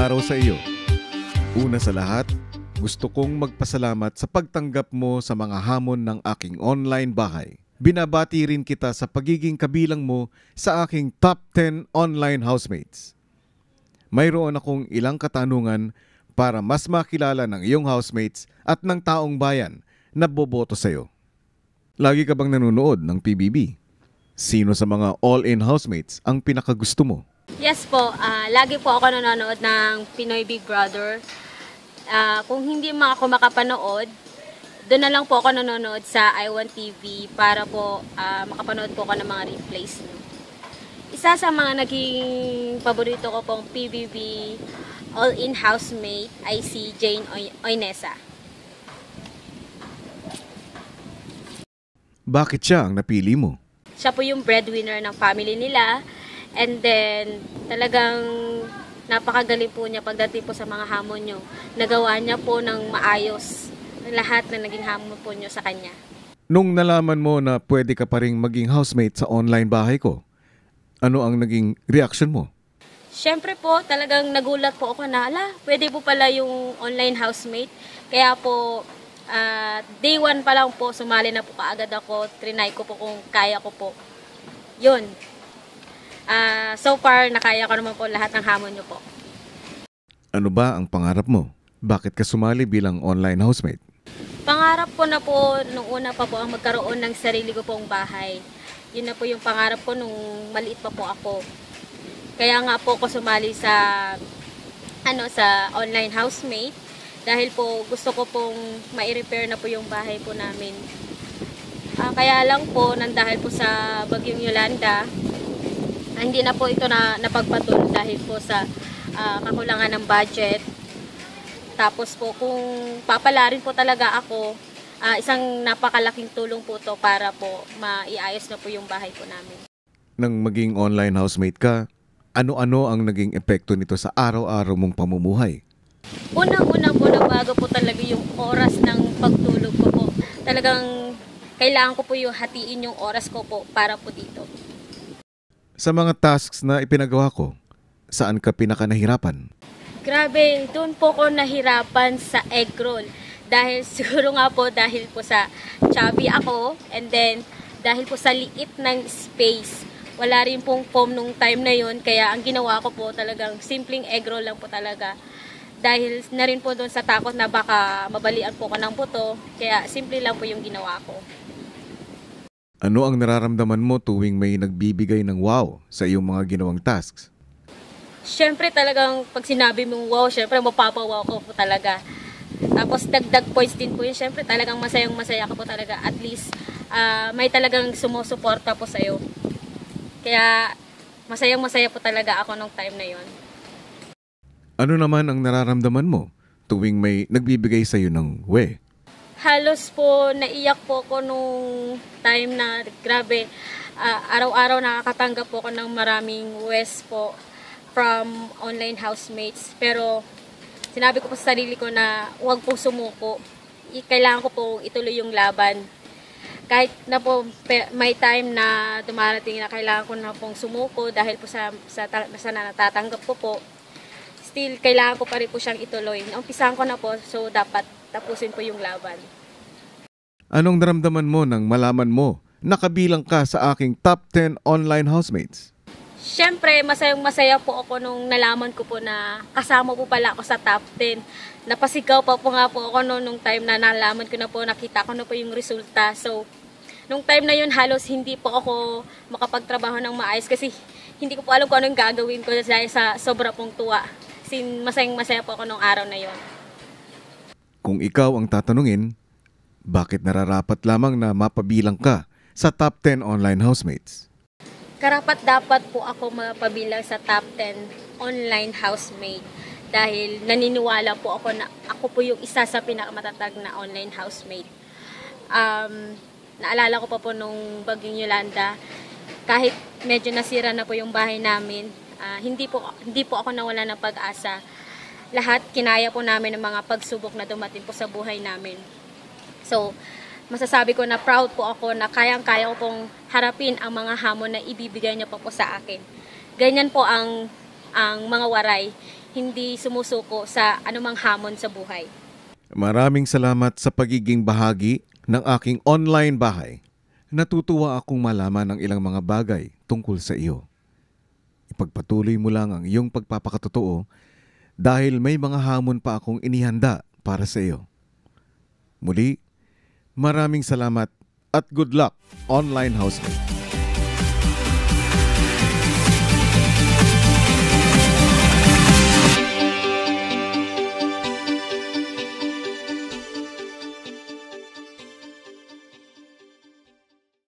araw sa iyo. Una sa lahat, gusto kong magpasalamat sa pagtanggap mo sa mga hamon ng aking online bahay. Binabati rin kita sa pagiging kabilang mo sa aking top 10 online housemates. Mayroon akong ilang katanungan para mas makilala ng iyong housemates at ng taong bayan na boboto sa iyo. Lagi ka bang nanonood ng PBB? Sino sa mga all-in housemates ang pinakagusto mo? Yes po, lagi po ako nanonood ng Pinoy Big Brother. Kung hindi mga ako makapanood, doon na lang po ako nanonood sa I Want TV para po makapanood po ako ng mga replays. Isa sa mga naging paborito ko pong PBB all-in housemate ay si Jane Oinesa. Bakit siya ang napili mo? Siya po yung breadwinner ng family nila. And then, talagang napakagaling po niya pagdating po sa mga hamon niyo. Nagawa niya po ng maayos lahat na naging hamon po niyo sa kanya. Nung nalaman mo na pwede ka pa rin maging housemate sa online bahay ko, ano ang naging reaction mo? Siyempre po, talagang nagulat po ako na, ala, pwede po pala yung online housemate. Kaya po, day 1 pa lang po, sumali na po kaagad ako. Trinay ko po kung kaya ko po. Yun. So far, nakaya ko naman po lahat ng hamon niyo po. Ano ba ang pangarap mo? Bakit ka sumali bilang online housemate? Pangarap ko na po, nung una pa po ang magkaroon ng sarili ko pong bahay. Yun na po yung pangarap ko nung maliit pa po ako. Kaya nga po ako sumali sa, sa online housemate. Dahil po gusto ko pong mai-repair na po yung bahay po namin. Kaya lang po, nandahil po sa bagyong Yolanda, hindi na po ito na napagpatuloy dahil po sa kakulangan ng budget. Tapos po kung papalarin po talaga ako, isang napakalaking tulong po to para po maiayos na po yung bahay po namin. Nang maging online housemate ka, ano-ano ang naging epekto nito sa araw-araw mong pamumuhay? Unang-una po, nagbago po talaga yung oras ng pagtulog ko po. Talagang kailangan ko po yung hatiin yung oras ko po para po dito. Sa mga tasks na ipinagawa ko, saan ka pinakanahirapan? Grabe, doon po ko nahirapan sa egg roll. Dahil siguro nga po dahil po sa chubby ako and then dahil po sa liit ng space. Wala rin pong foam nung time na yun kaya ang ginawa ko po talagang simpleng egg roll lang po talaga. Dahil na rin po doon sa takot na baka mabalian po ko ng buto kaya simple lang po yung ginawa ko. Ano ang nararamdaman mo tuwing may nagbibigay ng wow sa iyong mga ginawang tasks? Siyempre talagang pag sinabi mong wow, siyempre mapapawaw ko po talaga. Tapos dagdag points din po yun. Siyempre talagang masayang-masaya ka po talaga. At least may talagang sumusuporta po sa'yo. Kaya masayang-masaya po talaga ako nung time na yun. Ano naman ang nararamdaman mo tuwing may nagbibigay sa'yo ng we? Halos po naiyak po ako nung time na grabe, araw-araw nakakatanggap po ako ng maraming wes po from online housemates. Pero sinabi ko po sa sarili ko na huwag po sumuko. Kailangan ko po ituloy yung laban. Kahit na po may time na dumarating na kailangan ko na pong sumuko dahil po sa natatanggap ko po, still kailangan ko pa rin po siyang ituloy. Naumpisahan ko na po, so dapat tapusin po yung laban. Anong naramdaman mo nang malaman mo na kabilang ka sa aking top 10 online housemates? Siyempre, masayang-masaya po ako nung nalaman ko po na kasama po pala ako sa top 10. Napasigaw pa po nga po ako nung time na nalaman ko na po, nakita ko na po yung resulta. So, nung time na yun, halos hindi po ako makapagtrabaho ng maayos kasi hindi ko po alam kung anong gagawin ko dahil sa sobra pong tuwa. Kasi masayang-masaya po ako nung araw na yun. Kung ikaw ang tatanungin, bakit nararapat lamang na mapabilang ka sa top 10 online housemates? Karapat-dapat po ako mapabilang sa top 10 online housemate dahil naniniwala po ako na ako po yung isa sa pinakamatatag na online housemate. Naalala ko pa po nung bagyong Yolanda, kahit medyo nasira na po yung bahay namin, hindi po ako nawala ng pag-asa. Lahat kinaya po namin ng mga pagsubok na dumating po sa buhay namin. So, masasabi ko na proud po ako na kayang-kaya ko pong harapin ang mga hamon na ibibigay niya po sa akin. Ganyan po ang mga waray. hindi sumusuko sa anumang hamon sa buhay. Maraming salamat sa pagiging bahagi ng aking online bahay. Natutuwa akong malaman ng ilang mga bagay tungkol sa iyo. Ipagpatuloy mo lang ang iyong pagpapakatotoo dahil may mga hamon pa akong inihanda para sa iyo. Muli, maraming salamat at good luck, online housemate.